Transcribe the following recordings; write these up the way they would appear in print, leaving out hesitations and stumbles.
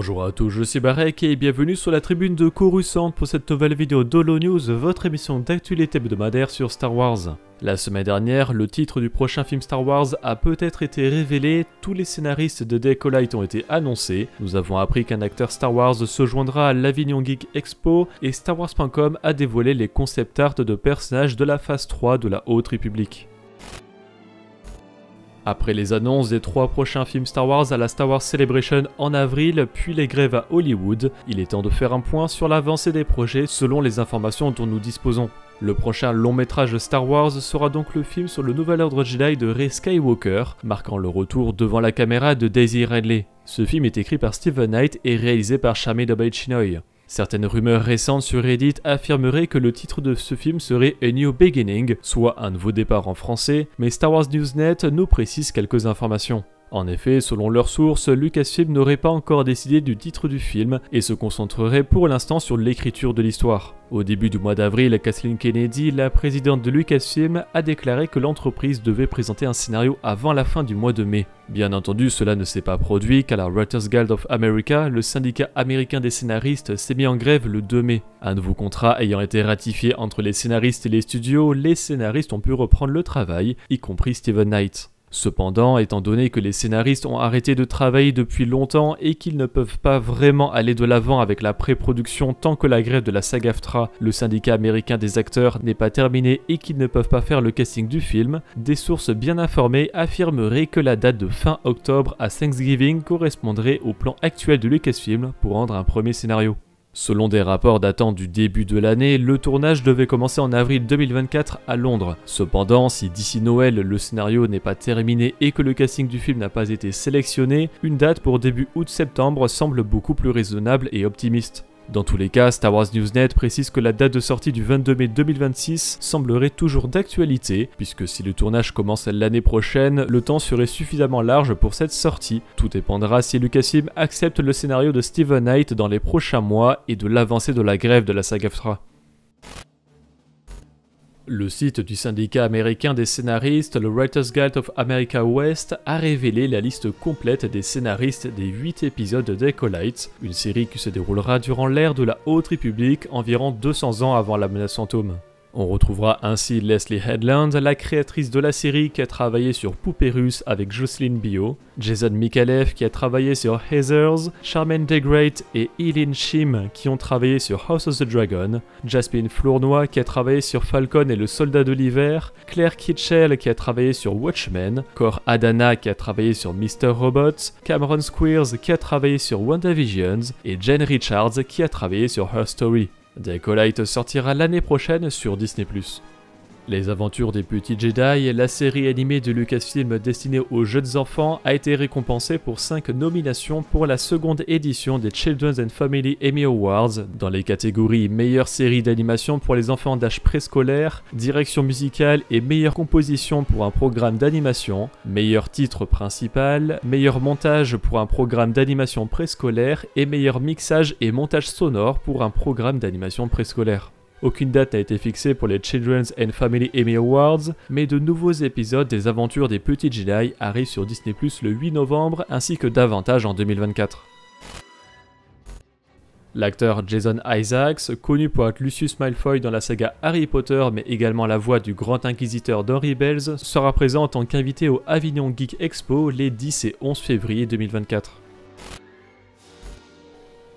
Bonjour à tous, je suis Barekh et bienvenue sur la tribune de Coruscant pour cette nouvelle vidéo d'Holo News, votre émission d'actualité hebdomadaire sur Star Wars. La semaine dernière, le titre du prochain film Star Wars a peut-être été révélé, tous les scénaristes de Deco Light ont été annoncés, nous avons appris qu'un acteur Star Wars se joindra à l'Avignon Geek Expo et StarWars.com a dévoilé les concept art de personnages de la phase 3 de la Haute République. Après les annonces des trois prochains films Star Wars à la Star Wars Celebration en avril, puis les grèves à Hollywood, il est temps de faire un point sur l'avancée des projets selon les informations dont nous disposons. Le prochain long métrage de Star Wars sera donc le film sur le nouvel ordre Jedi de Rey Skywalker, marquant le retour devant la caméra de Daisy Ridley. Ce film est écrit par Steven Knight et réalisé par Sharmeen Obaid Chinoy. Certaines rumeurs récentes sur Reddit affirmeraient que le titre de ce film serait A New Beginning, soit un nouveau départ en français, mais Star Wars News Net nous précise quelques informations. En effet, selon leurs sources, Lucasfilm n'aurait pas encore décidé du titre du film et se concentrerait pour l'instant sur l'écriture de l'histoire. Au début du mois d'avril, Kathleen Kennedy, la présidente de Lucasfilm, a déclaré que l'entreprise devait présenter un scénario avant la fin du mois de mai. Bien entendu, cela ne s'est pas produit car la Writers Guild of America, le syndicat américain des scénaristes, s'est mis en grève le 2 mai. Un nouveau contrat ayant été ratifié entre les scénaristes et les studios, les scénaristes ont pu reprendre le travail, y compris Steven Knight. Cependant, étant donné que les scénaristes ont arrêté de travailler depuis longtemps et qu'ils ne peuvent pas vraiment aller de l'avant avec la pré-production tant que la grève de la SAG-AFTRA, le syndicat américain des acteurs, n'est pas terminée et qu'ils ne peuvent pas faire le casting du film, des sources bien informées affirmeraient que la date de fin octobre à Thanksgiving correspondrait au plan actuel de Lucasfilm pour rendre un premier scénario. Selon des rapports datant du début de l'année, le tournage devait commencer en avril 2024 à Londres. Cependant, si d'ici Noël le scénario n'est pas terminé et que le casting du film n'a pas été sélectionné, une date pour début août-septembre semble beaucoup plus raisonnable et optimiste. Dans tous les cas, Star Wars News Net précise que la date de sortie du 22 mai 2026 semblerait toujours d'actualité, puisque si le tournage commence l'année prochaine, le temps serait suffisamment large pour cette sortie. Tout dépendra si Lucasfilm accepte le scénario de Steven Knight dans les prochains mois et de l'avancée de la grève de la SAG-AFTRA. Le site du syndicat américain des scénaristes, le Writers Guild of America West, a révélé la liste complète des scénaristes des 8 épisodes de Deco Light, une série qui se déroulera durant l'ère de la Haute République, environ 200 ans avant la menace fantôme. On retrouvera ainsi Leslie Headland, la créatrice de la série qui a travaillé sur Poupée Russe avec Jocelyne Bio, Jason Mikalev qui a travaillé sur Hazers, Charmaine the Great et Eileen Shim qui ont travaillé sur House of the Dragon, Jaspine Flournoy qui a travaillé sur Falcon et le Soldat de l'Hiver, Claire Kitchell qui a travaillé sur Watchmen, Cor Adana qui a travaillé sur Mr. Robot, Cameron Squeers qui a travaillé sur WandaVision et Jen Richards qui a travaillé sur Her Story. Deco Light sortira l'année prochaine sur Disney+. Les aventures des petits Jedi, la série animée de Lucasfilm destinée aux jeunes enfants, a été récompensée pour 5 nominations pour la seconde édition des Children's and Family Emmy Awards dans les catégories meilleure série d'animation pour les enfants d'âge préscolaire, direction musicale et meilleure composition pour un programme d'animation, meilleur titre principal, meilleur montage pour un programme d'animation préscolaire et meilleur mixage et montage sonore pour un programme d'animation préscolaire. Aucune date n'a été fixée pour les Children's and Family Emmy Awards, mais de nouveaux épisodes des aventures des petits Jedi arrivent sur Disney+ le 8 novembre ainsi que davantage en 2024. L'acteur Jason Isaacs, connu pour être Lucius Malfoy dans la saga Harry Potter mais également la voix du Grand Inquisiteur dans Rebels, sera présent en tant qu'invité au Avignon Geek Expo les 10 et 11 février 2024.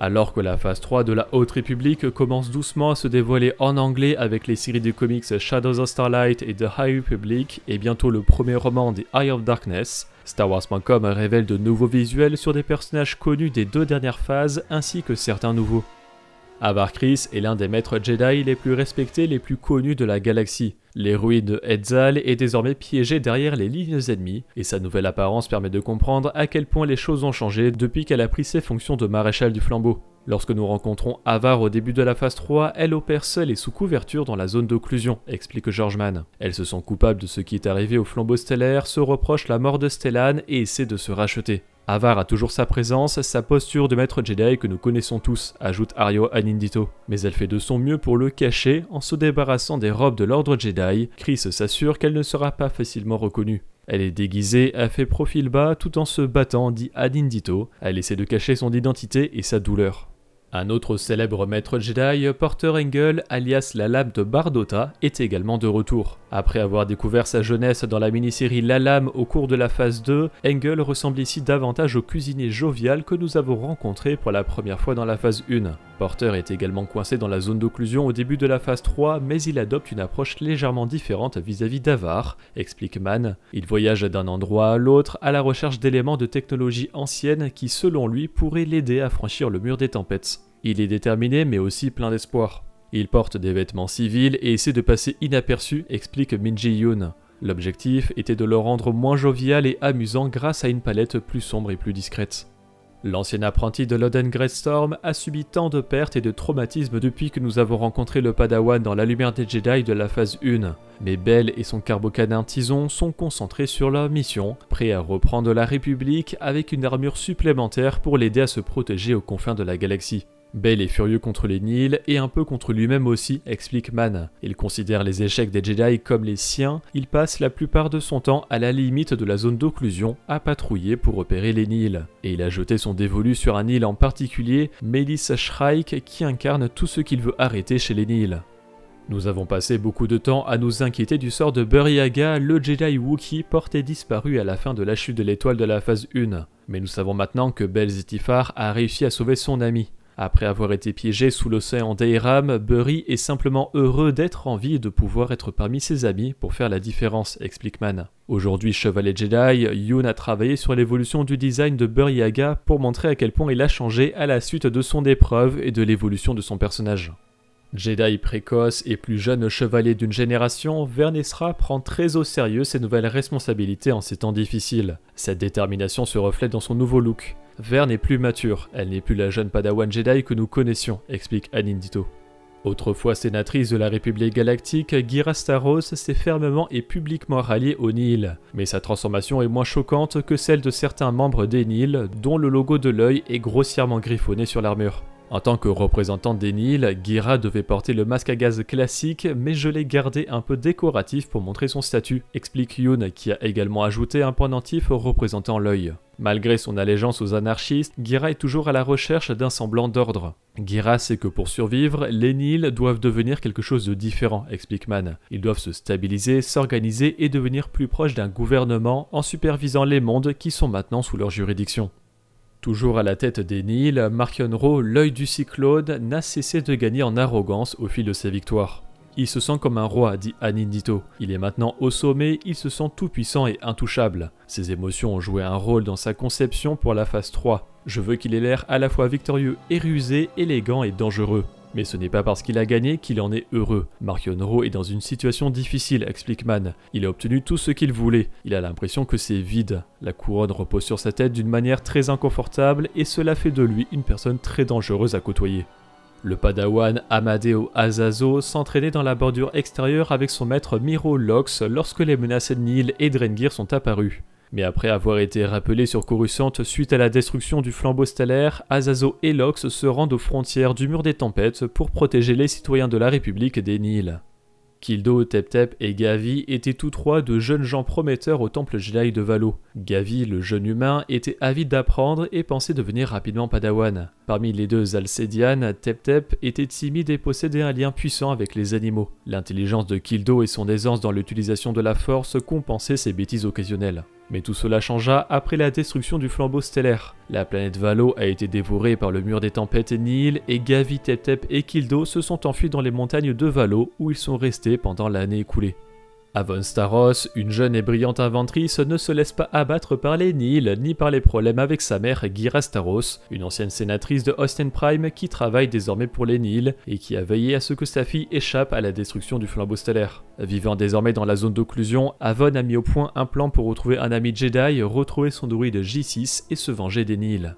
Alors que la phase 3 de la Haute République commence doucement à se dévoiler en anglais avec les séries de comics Shadows of Starlight et The High Republic et bientôt le premier roman The Eye of Darkness, StarWars.com révèle de nouveaux visuels sur des personnages connus des 2 dernières phases ainsi que certains nouveaux. Avar Kriss est l'un des maîtres Jedi les plus respectés et les plus connus de la galaxie. L'héroïne de Hetzal est désormais piégée derrière les lignes ennemies, et sa nouvelle apparence permet de comprendre à quel point les choses ont changé depuis qu'elle a pris ses fonctions de maréchal du flambeau. Lorsque nous rencontrons Avar au début de la phase 3, elle opère seule et sous couverture dans la zone d'occlusion, explique George Mann. Elle se sent coupable de ce qui est arrivé au flambeau stellaire, se reproche la mort de Stellan et essaie de se racheter. Avar a toujours sa présence, sa posture de maître Jedi que nous connaissons tous, ajoute Ario Anindito. Mais elle fait de son mieux pour le cacher en se débarrassant des robes de l'ordre Jedi. Kriss s'assure qu'elle ne sera pas facilement reconnue. Elle est déguisée, a fait profil bas tout en se battant, dit Adindito. Elle essaie de cacher son identité et sa douleur. Un autre célèbre maître Jedi, Porter Engle, alias la lame de Bardotta, est également de retour. Après avoir découvert sa jeunesse dans la mini-série La Lame au cours de la phase 2, Engle ressemble ici davantage au cuisinier jovial que nous avons rencontré pour la première fois dans la phase 1. Porter est également coincé dans la zone d'occlusion au début de la phase 3, mais il adopte une approche légèrement différente vis-à-vis d'Avar, explique Mann. Il voyage d'un endroit à l'autre à la recherche d'éléments de technologie ancienne qui, selon lui, pourraient l'aider à franchir le mur des tempêtes. Il est déterminé mais aussi plein d'espoir. Il porte des vêtements civils et essaie de passer inaperçu, explique Min-Ji Yoon. L'objectif était de le rendre moins jovial et amusant grâce à une palette plus sombre et plus discrète. L'ancien apprenti de l'Oden Greystorm a subi tant de pertes et de traumatismes depuis que nous avons rencontré le Padawan dans la lumière des Jedi de la phase 1, mais Bell et son carbocanin Tizon sont concentrés sur leur mission, prêts à reprendre la République avec une armure supplémentaire pour l'aider à se protéger aux confins de la galaxie. Bell est furieux contre les Nihil et un peu contre lui-même aussi, explique Mann. Il considère les échecs des Jedi comme les siens, il passe la plupart de son temps à la limite de la zone d'occlusion à patrouiller pour repérer les Nihil. Et il a jeté son dévolu sur un Nihil en particulier, Mélissa Shrike, qui incarne tout ce qu'il veut arrêter chez les Nihil. Nous avons passé beaucoup de temps à nous inquiéter du sort de Burryaga, le Jedi Wookiee porté disparu à la fin de la chute de l'étoile de la phase 1. Mais nous savons maintenant que Bell Zettifar a réussi à sauver son ami. Après avoir été piégé sous l'océan d'Eiram, Burry est simplement heureux d'être en vie et de pouvoir être parmi ses amis pour faire la différence, explique Mann. Aujourd'hui Chevalier Jedi, Yoon a travaillé sur l'évolution du design de Burryaga pour montrer à quel point il a changé à la suite de son épreuve et de l'évolution de son personnage. Jedi précoce et plus jeune chevalier d'une génération, Vernesra prend très au sérieux ses nouvelles responsabilités en ces temps difficiles. Cette détermination se reflète dans son nouveau look. Verne est plus mature, elle n'est plus la jeune Padawan Jedi que nous connaissions, explique Anindito. Autrefois sénatrice de la République Galactique, Ghirra Starros s'est fermement et publiquement ralliée au Nihil, mais sa transformation est moins choquante que celle de certains membres des Nihil, dont le logo de l'œil est grossièrement griffonné sur l'armure. En tant que représentante des Nihil, Ghirra devait porter le masque à gaz classique, mais je l'ai gardé un peu décoratif pour montrer son statut, explique Yoon, qui a également ajouté un pendentif représentant l'œil. Malgré son allégeance aux anarchistes, Ghirra est toujours à la recherche d'un semblant d'ordre. Ghirra sait que pour survivre, les Nihil doivent devenir quelque chose de différent, explique Mann. Ils doivent se stabiliser, s'organiser et devenir plus proches d'un gouvernement en supervisant les mondes qui sont maintenant sous leur juridiction. Toujours à la tête des Nihil, Marchion Ro, l'œil du cyclone, n'a cessé de gagner en arrogance au fil de ses victoires. Il se sent comme un roi, dit Anindito. Il est maintenant au sommet, il se sent tout puissant et intouchable. Ses émotions ont joué un rôle dans sa conception pour la phase 3. Je veux qu'il ait l'air à la fois victorieux et rusé, élégant et dangereux. Mais ce n'est pas parce qu'il a gagné qu'il en est heureux. Marchion Ro est dans une situation difficile, explique Mann. Il a obtenu tout ce qu'il voulait. Il a l'impression que c'est vide. La couronne repose sur sa tête d'une manière très inconfortable et cela fait de lui une personne très dangereuse à côtoyer. Le padawan Amadeo Azazo s'entraînait dans la bordure extérieure avec son maître Miro Lox lorsque les menaces Nihil et Drengir sont apparues. Mais après avoir été rappelé sur Coruscant suite à la destruction du flambeau stellaire, Azazo et Lox se rendent aux frontières du mur des tempêtes pour protéger les citoyens de la République des Nihil. Kildo, Tep-Tep et Gavi étaient tous trois de jeunes gens prometteurs au temple Jedi de Valo. Gavi, le jeune humain, était avide d'apprendre et pensait devenir rapidement padawan. Parmi les deux Alcédianes, Tep-Tep était timide et possédait un lien puissant avec les animaux. L'intelligence de Kildo et son aisance dans l'utilisation de la force compensaient ses bêtises occasionnelles. Mais tout cela changea après la destruction du flambeau stellaire. La planète Valo a été dévorée par le mur des tempêtes Nihil et Gavi, Tep-Tep et Kildo se sont enfuis dans les montagnes de Valo où ils sont restés pendant l'année écoulée. Haute Starros, une jeune et brillante inventrice, ne se laisse pas abattre par les Nihil ni par les problèmes avec sa mère Ghirra Starros, une ancienne sénatrice de Austin Prime qui travaille désormais pour les Nihil et qui a veillé à ce que sa fille échappe à la destruction du flambeau stellaire. Vivant désormais dans la zone d'occlusion, Avon a mis au point un plan pour retrouver un ami Jedi, retrouver son droïde J6 et se venger des Nihil.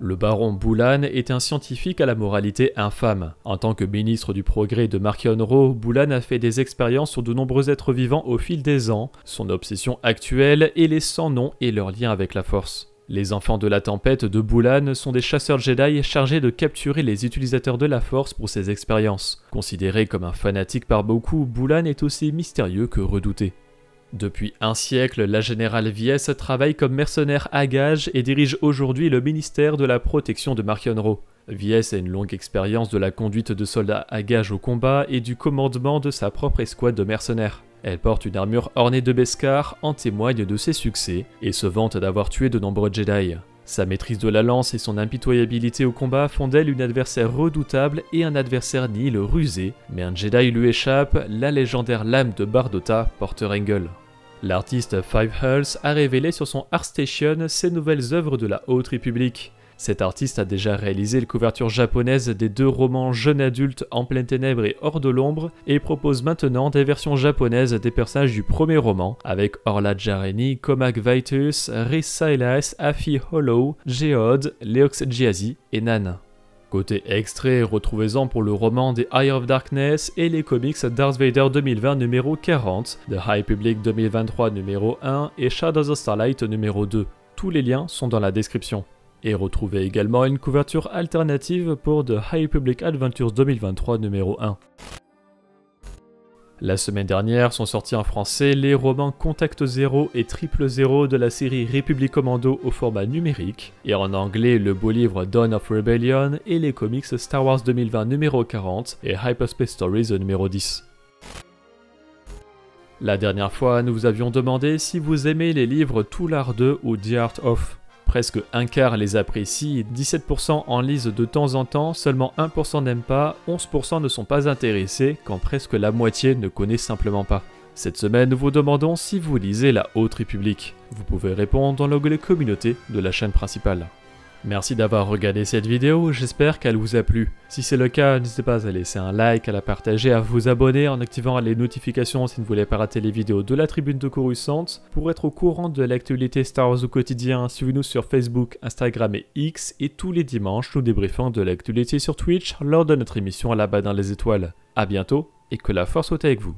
Le baron Bulan est un scientifique à la moralité infâme. En tant que ministre du progrès de Marchion Ro, Bulan a fait des expériences sur de nombreux êtres vivants au fil des ans, son obsession actuelle est les sans-noms et leur lien avec la force. Les enfants de la tempête de Bulan sont des chasseurs Jedi chargés de capturer les utilisateurs de la force pour ses expériences. Considéré comme un fanatique par beaucoup, Bulan est aussi mystérieux que redouté. Depuis un siècle, la générale Viesse travaille comme mercenaire à gages et dirige aujourd'hui le ministère de la protection de Marchion Ro. Viesse a une longue expérience de la conduite de soldats à gages au combat et du commandement de sa propre escouade de mercenaires. Elle porte une armure ornée de beskar, en témoigne de ses succès, et se vante d'avoir tué de nombreux Jedi. Sa maîtrise de la lance et son impitoyabilité au combat font d'elle une adversaire redoutable et un adversaire nihil rusé, mais un Jedi lui échappe, la légendaire lame de Bardotta, Porter Engle. L'artiste Five Hulse a révélé sur son ArtStation ses nouvelles œuvres de la Haute République. Cet artiste a déjà réalisé la couverture japonaise des deux romans Jeune adulte en pleine ténèbres et Hors de l'ombre et propose maintenant des versions japonaises des personnages du premier roman avec Orla Jareni, Comac Vitus, Rhys Silas, Afi Hollow, Geode, Leox Giazi et Nan. Côté extrait, retrouvez-en pour le roman The Eye of Darkness et les comics Darth Vader 2020 numéro 40, The High Republic 2023 numéro 1 et Shadows of Starlight numéro 2. Tous les liens sont dans la description. Et retrouvez également une couverture alternative pour The High Republic Adventures 2023 numéro 1. La semaine dernière sont sortis en français les romans Contact 0 et Triple 0 de la série République Commando au format numérique, et en anglais le beau livre Dawn of Rebellion et les comics Star Wars 2020 numéro 40 et Hyperspace Stories numéro 10. La dernière fois, nous vous avions demandé si vous aimez les livres Toulard 2 ou The Art of. Presque un quart les apprécie, 17% en lisent de temps en temps, seulement 1% n'aiment pas, 11% ne sont pas intéressés, quand presque la moitié ne connaît simplement pas. Cette semaine, nous vous demandons si vous lisez la Haute République. Vous pouvez répondre dans l'onglet communauté de la chaîne principale. Merci d'avoir regardé cette vidéo, j'espère qu'elle vous a plu. Si c'est le cas, n'hésitez pas à laisser un like, à la partager, à vous abonner en activant les notifications si vous ne voulez pas rater les vidéos de la tribune de Coruscant. Pour être au courant de l'actualité Star Wars au quotidien, suivez-nous sur Facebook, Instagram et X, et tous les dimanches nous débriefons de l'actualité sur Twitch lors de notre émission Là-bas dans les étoiles. A bientôt, et que la force soit avec vous.